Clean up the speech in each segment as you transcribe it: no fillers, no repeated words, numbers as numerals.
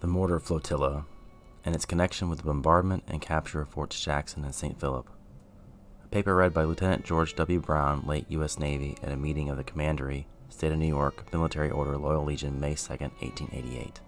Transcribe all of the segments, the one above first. the mortar flotilla, and its connection with the bombardment and capture of Forts Jackson and St. Philip. A paper read by Lieutenant George W. Brown, late U.S. Navy, at a meeting of the Commandery, State of New York, Military Order, Loyal Legion, May 2, 1888.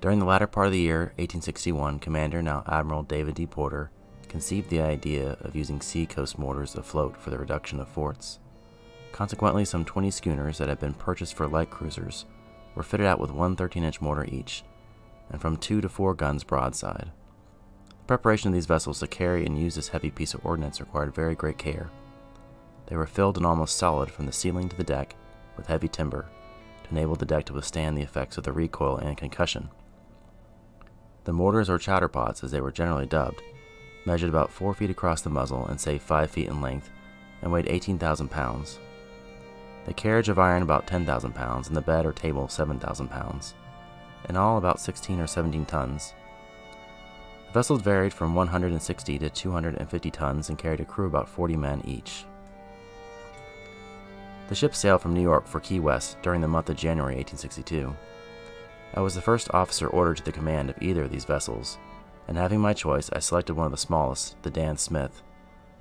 During the latter part of the year, 1861, Commander, now Admiral David D. Porter, conceived the idea of using sea coast mortars afloat for the reduction of forts. Consequently, some 20 schooners that had been purchased for light cruisers were fitted out with one 13-inch mortar each, and from 2 to 4 guns broadside. The preparation of these vessels to carry and use this heavy piece of ordnance required very great care. They were filled and almost solid from the ceiling to the deck with heavy timber to enable the deck to withstand the effects of the recoil and concussion. The mortars, or chowder pots as they were generally dubbed, measured about 4 feet across the muzzle and say 5 feet in length, and weighed 18,000 pounds. The carriage of iron about 10,000 pounds, and the bed or table 7,000 pounds. In all, about 16 or 17 tons. The vessels varied from 160 to 250 tons and carried a crew about 40 men each. The ship sailed from New York for Key West during the month of January 1862. I was the first officer ordered to the command of either of these vessels, and having my choice, I selected one of the smallest, the Dan Smith,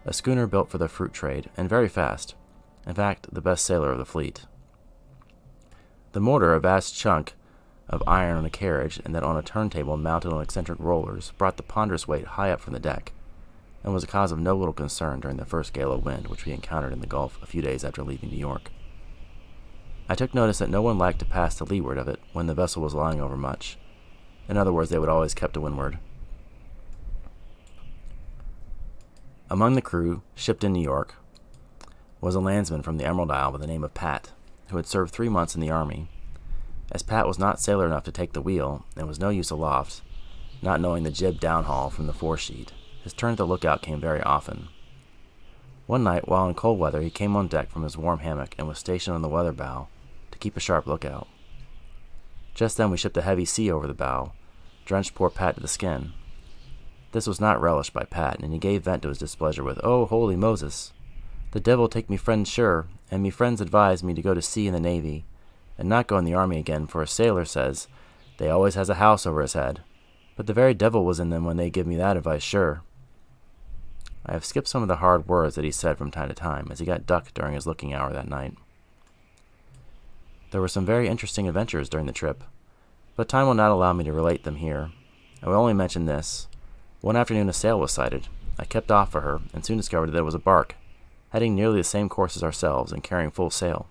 a schooner built for the fruit trade, and very fast, in fact, the best sailor of the fleet. The mortar, a vast chunk of iron on a carriage, and then on a turntable mounted on eccentric rollers, brought the ponderous weight high up from the deck, and was a cause of no little concern during the first gale of wind which we encountered in the Gulf a few days after leaving New York. I took notice that no one liked to pass to leeward of it when the vessel was lying over much. In other words, they would always keep to windward. Among the crew, shipped in New York, was a landsman from the Emerald Isle by the name of Pat, who had served 3 months in the Army. As Pat was not sailor enough to take the wheel, and was no use aloft, not knowing the jib downhaul from the foresheet, his turn at the lookout came very often. One night, while in cold weather, he came on deck from his warm hammock and was stationed on the weather bow to keep a sharp lookout. Just then we shipped a heavy sea over the bow, drenched poor Pat to the skin. This was not relished by Pat, and he gave vent to his displeasure with, "Oh, holy Moses! The devil take me friend sure, and me friends advise me to go to sea in the Navy, and not go in the Army again, for a sailor says they always has a house over his head. But the very devil was in them when they give me that advice sure." I have skipped some of the hard words that he said from time to time, as he got ducked during his looking hour that night. There were some very interesting adventures during the trip, but time will not allow me to relate them here. I will only mention this. One afternoon a sail was sighted. I kept off for her, and soon discovered that it was a bark, heading nearly the same course as ourselves, and carrying full sail.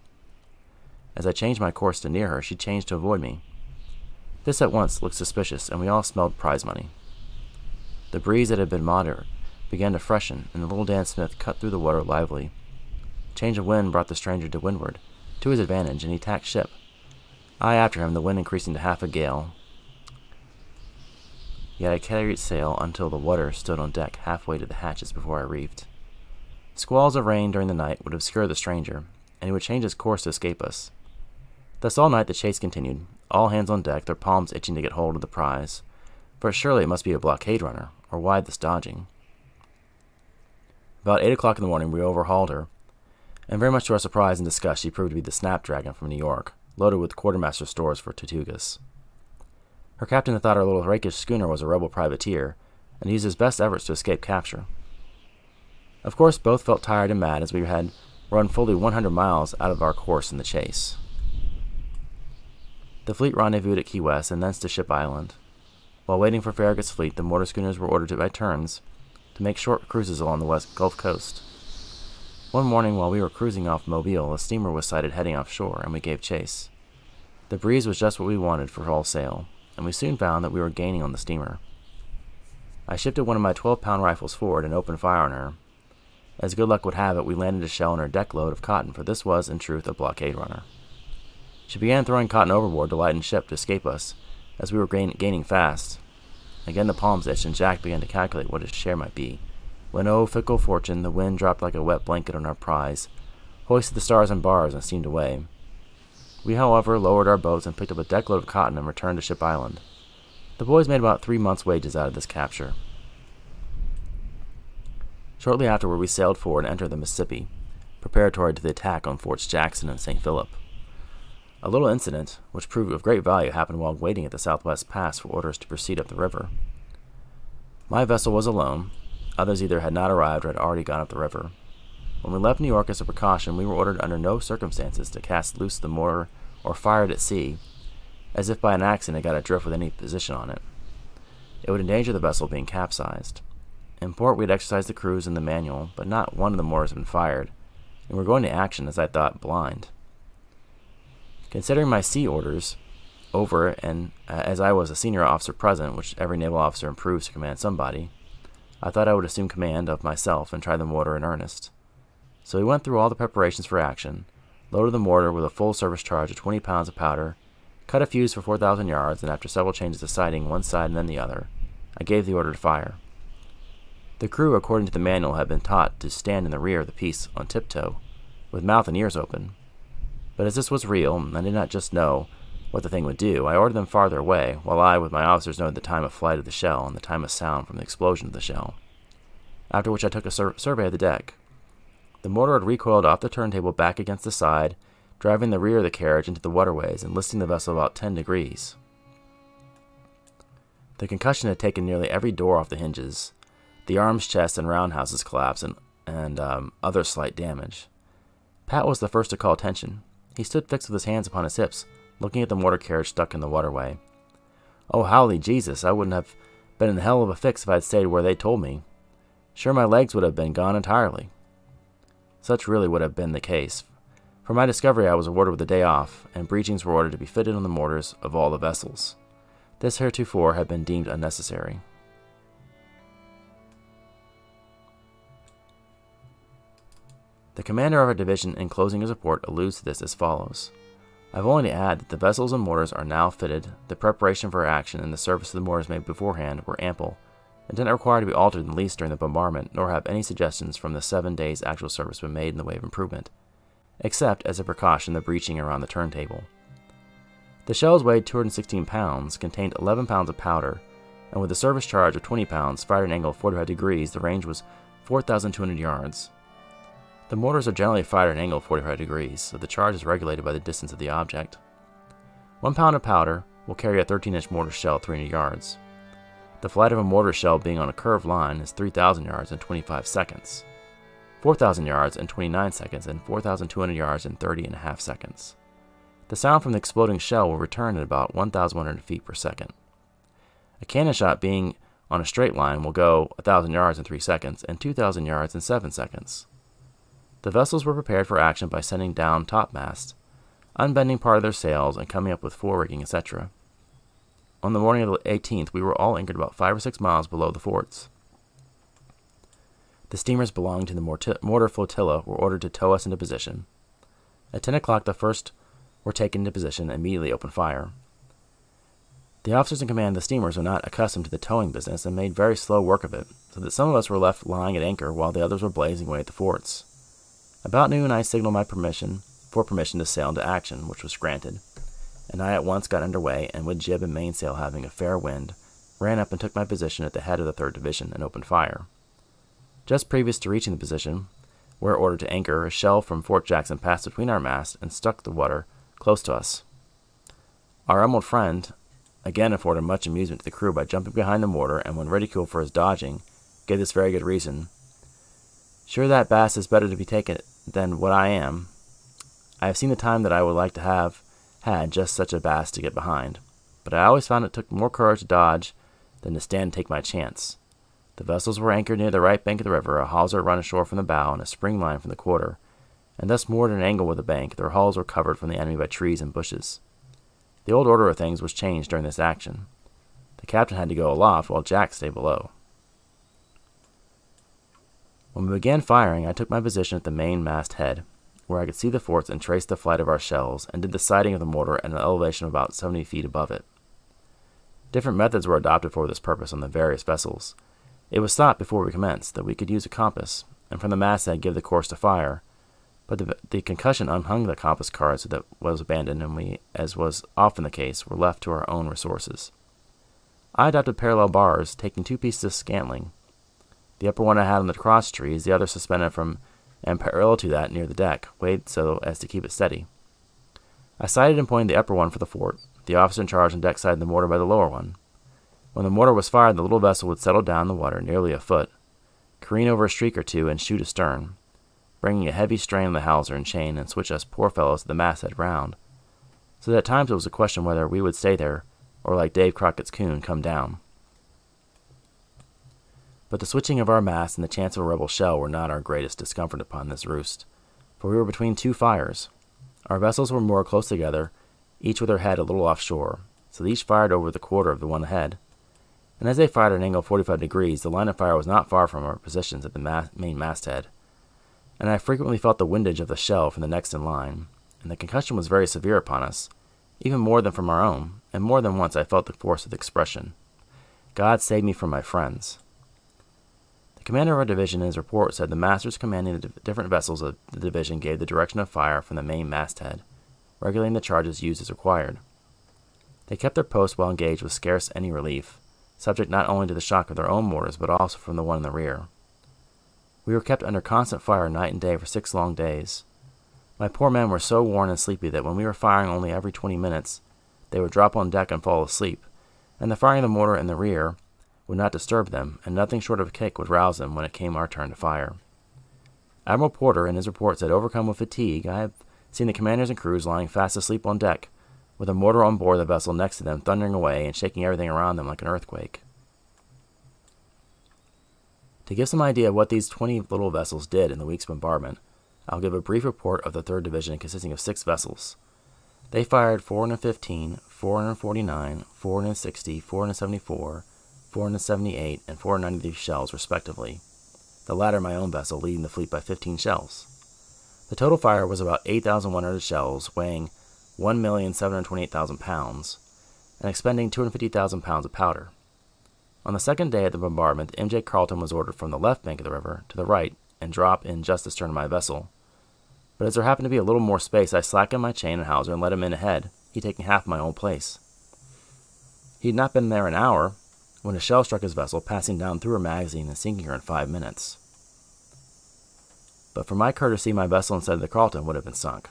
As I changed my course to near her, she changed to avoid me. This at once looked suspicious, and we all smelled prize money. The breeze that had been moderate began to freshen, and the little Dan Smith cut through the water lively. Change of wind brought the stranger to windward, to his advantage, and he tacked ship. I after him, the wind increasing to half a gale. Yet I carried sail until the water stood on deck halfway to the hatches before I reefed. Squalls of rain during the night would obscure the stranger, and he would change his course to escape us. Thus all night the chase continued, all hands on deck, their palms itching to get hold of the prize, for surely it must be a blockade runner, or why this dodging? About 8 o'clock in the morning we overhauled her, and very much to our surprise and disgust she proved to be the Snapdragon from New York, loaded with quartermaster stores for Tatoochus. Her captain had thought our little rakish schooner was a rebel privateer, and used his best efforts to escape capture. Of course, both felt tired and mad, as we had run fully 100 miles out of our course in the chase. The fleet rendezvoused at Key West, and thence to Ship Island. While waiting for Farragut's fleet, the mortar schooners were ordered by turns to make short cruises along the west Gulf Coast. One morning, while we were cruising off Mobile, a steamer was sighted heading offshore, and we gave chase. The breeze was just what we wanted for all sail, and we soon found that we were gaining on the steamer. I shifted one of my 12-pound rifles forward and opened fire on her. As good luck would have it, we landed a shell on her deck load of cotton, for this was, in truth, a blockade runner. She began throwing cotton overboard to lighten ship to escape us, as we were gaining fast. Again the palms itched, and Jack began to calculate what his share might be, when, oh, fickle fortune, the wind dropped like a wet blanket on our prize, hoisted the stars and bars, and steamed away. We, however, lowered our boats and picked up a deckload of cotton and returned to Ship Island. The boys made about 3 months' wages out of this capture. Shortly afterward, we sailed forward and entered the Mississippi, preparatory to the attack on Forts Jackson and St. Philip. A little incident, which proved of great value, happened while waiting at the Southwest Pass for orders to proceed up the river. My vessel was alone. Others either had not arrived or had already gone up the river. When we left New York as a precaution, we were ordered under no circumstances to cast loose the mortar or fire it at sea, as if by an accident it got adrift with any position on it. It would endanger the vessel being capsized. In port we had exercised the crews and the manual, but not one of the mortars had been fired, and we were going to action, as I thought, blind. Considering my sea orders over, and as I was a senior officer present, which every naval officer improves to command somebody, I thought I would assume command of myself and try the mortar in earnest. So we went through all the preparations for action, loaded the mortar with a full service charge of 20 pounds of powder, cut a fuse for 4,000 yards, and after several changes of sighting one side and then the other, I gave the order to fire. The crew, according to the manual, had been taught to stand in the rear of the piece on tiptoe, with mouth and ears open. But as this was real, and I did not just know what the thing would do, I ordered them farther away, while I, with my officers, noted the time of flight of the shell and the time of sound from the explosion of the shell, after which I took a survey of the deck. The mortar had recoiled off the turntable back against the side, driving the rear of the carriage into the waterways and listing the vessel about 10 degrees. The concussion had taken nearly every door off the hinges, the arms, chest, and roundhouses collapsed, and other slight damage. Pat was the first to call attention. He stood fixed with his hands upon his hips, looking at the mortar carriage stuck in the waterway. Oh, howly Jesus, I wouldn't have been in the hell of a fix if I had stayed where they told me. Sure, my legs would have been gone entirely. Such really would have been the case. For my discovery, I was awarded with a day off, and breechings were ordered to be fitted on the mortars of all the vessels. This heretofore had been deemed unnecessary. The commander of our division, in closing his report, alludes to this as follows. I have only to add that the vessels and mortars are now fitted, the preparation for action and the service of the mortars made beforehand were ample, and did not require to be altered in the least during the bombardment, nor have any suggestions from the 7 days' actual service been made in the way of improvement, except, as a precaution, the breaching around the turntable. The shells weighed 216 pounds, contained 11 pounds of powder, and with a service charge of 20 pounds, fired at an angle of 45 degrees, the range was 4,200 yards. The mortars are generally fired at an angle of 45 degrees, so the charge is regulated by the distance of the object. 1 pound of powder will carry a 13-inch mortar shell 300 yards. The flight of a mortar shell being on a curved line is 3,000 yards in 25 seconds, 4,000 yards in 29 seconds, and 4,200 yards in 30.5 seconds. The sound from the exploding shell will return at about 1,100 feet per second. A cannon shot being on a straight line will go 1,000 yards in 3 seconds and 2,000 yards in 7 seconds. The vessels were prepared for action by sending down topmasts, unbending part of their sails, and coming up with fore-rigging, etc. On the morning of the 18th, we were all anchored about 5 or 6 miles below the forts. The steamers belonging to the mortar flotilla were ordered to tow us into position. At 10 o'clock, the first were taken into position and immediately opened fire. The officers in command of the steamers were not accustomed to the towing business and made very slow work of it, so that some of us were left lying at anchor while the others were blazing away at the forts. About noon, I signaled for permission to sail into action, which was granted, and I at once got underway, and with jib and mainsail having a fair wind, ran up and took my position at the head of the 3rd Division and opened fire. Just previous to reaching the position, we were ordered to anchor, a shell from Fort Jackson passed between our masts and struck the water close to us. Our emerald friend again afforded much amusement to the crew by jumping behind the mortar, and when ridiculed for his dodging, gave this very good reason. Sure, that bass is better to be taken than what I am. I have seen the time that I would like to have had just such a bass to get behind, but I always found it took more courage to dodge than to stand and take my chance. The vessels were anchored near the right bank of the river, a hawser run ashore from the bow and a spring line from the quarter, and thus moored at an angle with the bank. Their hulls were covered from the enemy by trees and bushes. The old order of things was changed during this action. The captain had to go aloft while Jack stayed below. When we began firing, I took my position at the main mast head, where I could see the forts and trace the flight of our shells, and did the sighting of the mortar at an elevation of about 70 feet above it. Different methods were adopted for this purpose on the various vessels. It was thought before we commenced that we could use a compass, and from the masthead give the course to fire, but the concussion unhung the compass card, so that was abandoned, and we, as was often the case, were left to our own resources. I adopted parallel bars, taking 2 pieces of scantling. The upper one I had on the cross trees, the other suspended from and parallel to that near the deck, weighed so as to keep it steady. I sighted and pointed the upper one for the fort, the officer in charge on deck sighted the mortar by the lower one. When the mortar was fired, the little vessel would settle down in the water nearly a foot, careen over a streak or two, and shoot astern, bringing a heavy strain on the hawser and chain and switch us poor fellows to the masthead round, so that at times it was a question whether we would stay there or, like Dave Crockett's coon, come down. But the switching of our mast and the chance of a rebel shell were not our greatest discomfort upon this roost, for we were between two fires. Our vessels were moored close together, each with her head a little offshore, so that each fired over the quarter of the one ahead. And as they fired at an angle of 45 degrees, the line of fire was not far from our positions at the main masthead, and I frequently felt the windage of the shell from the next in line, and the concussion was very severe upon us, even more than from our own, and more than once I felt the force of the expression, "God save me from my friends." The commander of our division in his report said the masters commanding the different vessels of the division gave the direction of fire from the main masthead, regulating the charges used as required. They kept their posts while engaged with scarce any relief, subject not only to the shock of their own mortars, but also from the one in the rear. We were kept under constant fire night and day for 6 long days. My poor men were so worn and sleepy that when we were firing only every 20 minutes, they would drop on deck and fall asleep, and the firing of the mortar in the rear would not disturb them, and nothing short of a kick would rouse them when it came our turn to fire. Admiral Porter in his report said, "Overcome with fatigue, I have seen the commanders and crews lying fast asleep on deck, with a mortar on board the vessel next to them thundering away and shaking everything around them like an earthquake." To give some idea of what these 20 little vessels did in the week's bombardment, I'll give a brief report of the 3rd Division consisting of 6 vessels. They fired 415, 449, 460, 474, 478, and 493 shells respectively, the latter my own vessel leading the fleet by 15 shells. The total fire was about 8,100 shells, weighing 1,728,000 pounds, and expending 250,000 pounds of powder. On the second day of the bombardment, the MJ Carlton was ordered from the left bank of the river to the right and drop in just astern of my vessel. But as there happened to be a little more space, I slackened my chain and hawser and let him in ahead, he taking half my own place. He had not been there an hour when a shell struck his vessel, passing down through her magazine and sinking her in 5 minutes. But for my courtesy, my vessel instead of the Carlton would have been sunk.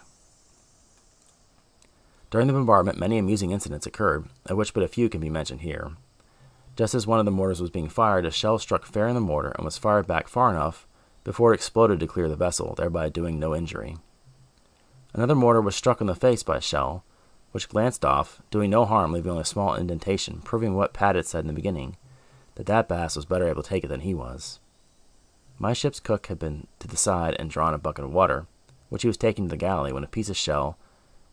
During the bombardment, many amusing incidents occurred, of which but a few can be mentioned here. Just as one of the mortars was being fired, a shell struck fair in the mortar and was fired back far enough before it exploded to clear the vessel, thereby doing no injury. Another mortar was struck in the face by a shell, which glanced off, doing no harm, leaving only a small indentation, proving what Pat had said in the beginning, that that bass was better able to take it than he was. My ship's cook had been to the side and drawn a bucket of water, which he was taking to the galley, when a piece of shell,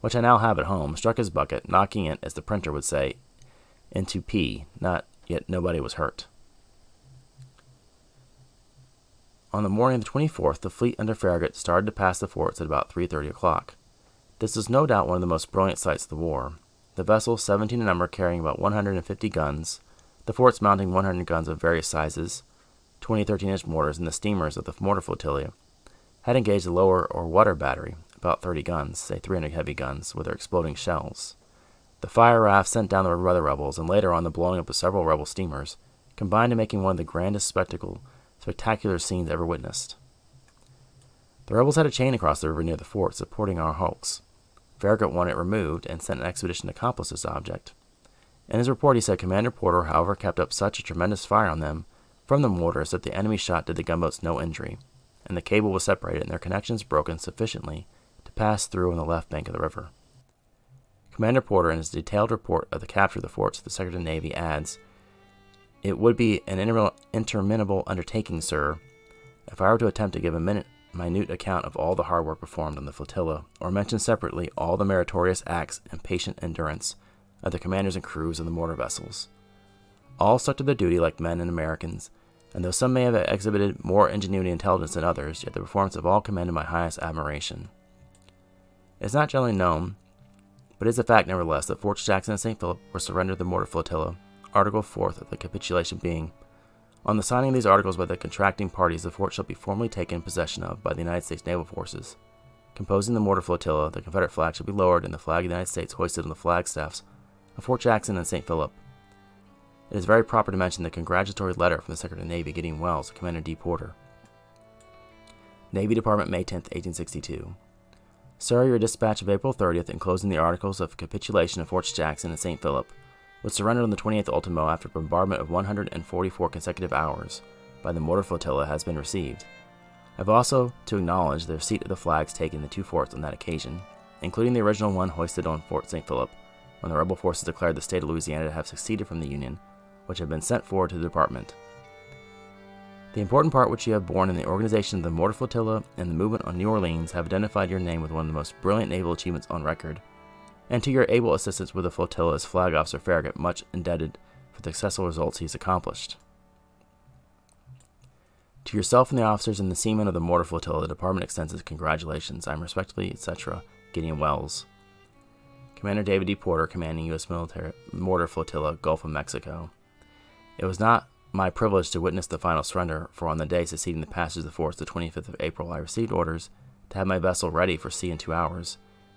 which I now have at home, struck his bucket, knocking it, as the printer would say, into P, not yet nobody was hurt. On the morning of the 24th, the fleet under Farragut started to pass the forts at about 3:30 o'clock. This was no doubt one of the most brilliant sights of the war. The vessels, 17 in number, carrying about 150 guns, the forts mounting 100 guns of various sizes, 20 13-inch mortars, and the steamers of the mortar flotilla, had engaged the lower or water battery, about 30 guns, say 300 heavy guns, with their exploding shells. The fire raft sent down the river by the rebels, and later on the blowing up of several rebel steamers, combined in making one of the grandest spectacular scenes ever witnessed. The rebels had a chain across the river near the fort, supporting our hulks. Farragut wanted it removed, and sent an expedition to accomplish this object. In his report he said Commander Porter, however, kept up such a tremendous fire on them from the mortars that the enemy shot did the gunboats no injury, and the cable was separated and their connections broken sufficiently passed through on the left bank of the river. Commander Porter, in his detailed report of the capture of the forts, the Secretary of the Navy adds, "It would be an interminable undertaking, sir, if I were to attempt to give a minute account of all the hard work performed on the flotilla, or mention separately all the meritorious acts and patient endurance of the commanders and crews of the mortar vessels. All stuck to their duty like men and Americans, and though some may have exhibited more ingenuity and intelligence than others, yet the performance of all commanded my highest admiration. It's not generally known, but it is a fact nevertheless that Forts Jackson and St. Philip were surrendered to the mortar flotilla, Article 4th of the capitulation being, on the signing of these articles by the contracting parties, the fort shall be formally taken possession of by the United States naval forces. Composing the mortar flotilla, the Confederate flag shall be lowered and the flag of the United States hoisted on the flagstaffs of Fort Jackson and St. Philip." It is very proper to mention the congratulatory letter from the Secretary of the Navy, Gideon Wells, to Commander D. Porter. Navy Department, May 10, 1862. Sir, your dispatch of April 30th enclosing the articles of capitulation of Forts Jackson and St. Philip was surrendered on the 28th ultimo after bombardment of 144 consecutive hours by the mortar flotilla has been received. I have also to acknowledge the receipt of the flags taken in the two forts on that occasion, including the original one hoisted on Fort St. Philip when the rebel forces declared the state of Louisiana to have seceded from the Union, which had been sent forward to the department. The important part which you have borne in the organization of the mortar flotilla and the movement on New Orleans have identified your name with one of the most brilliant naval achievements on record, and to your able assistance with the flotilla is Flag Officer Farragut much indebted for the successful results he has accomplished. To yourself and the officers and the seamen of the mortar flotilla, the department extends its congratulations. I am respectfully, etc., Gideon Wells. Commander David D. Porter, commanding U.S. Military Mortar Flotilla, Gulf of Mexico. It was not my privilege to witness the final surrender, for on the day succeeding the passage of the forts, the 25th of April, I received orders to have my vessel ready for sea in 2 hours,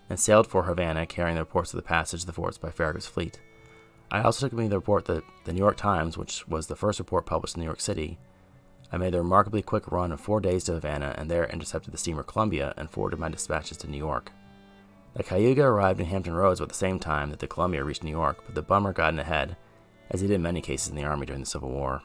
and sailed for Havana, carrying the reports of the passage of the forts by Farragut's fleet. I also took with me the report that the New York Times, which was the first report published in New York City. I made a remarkably quick run of 4 days to Havana, and there intercepted the steamer Columbia and forwarded my dispatches to New York. The Cayuga arrived in Hampton Roads about the same time that the Columbia reached New York, but the Bummer got in ahead, as he did in many cases in the Army during the Civil War.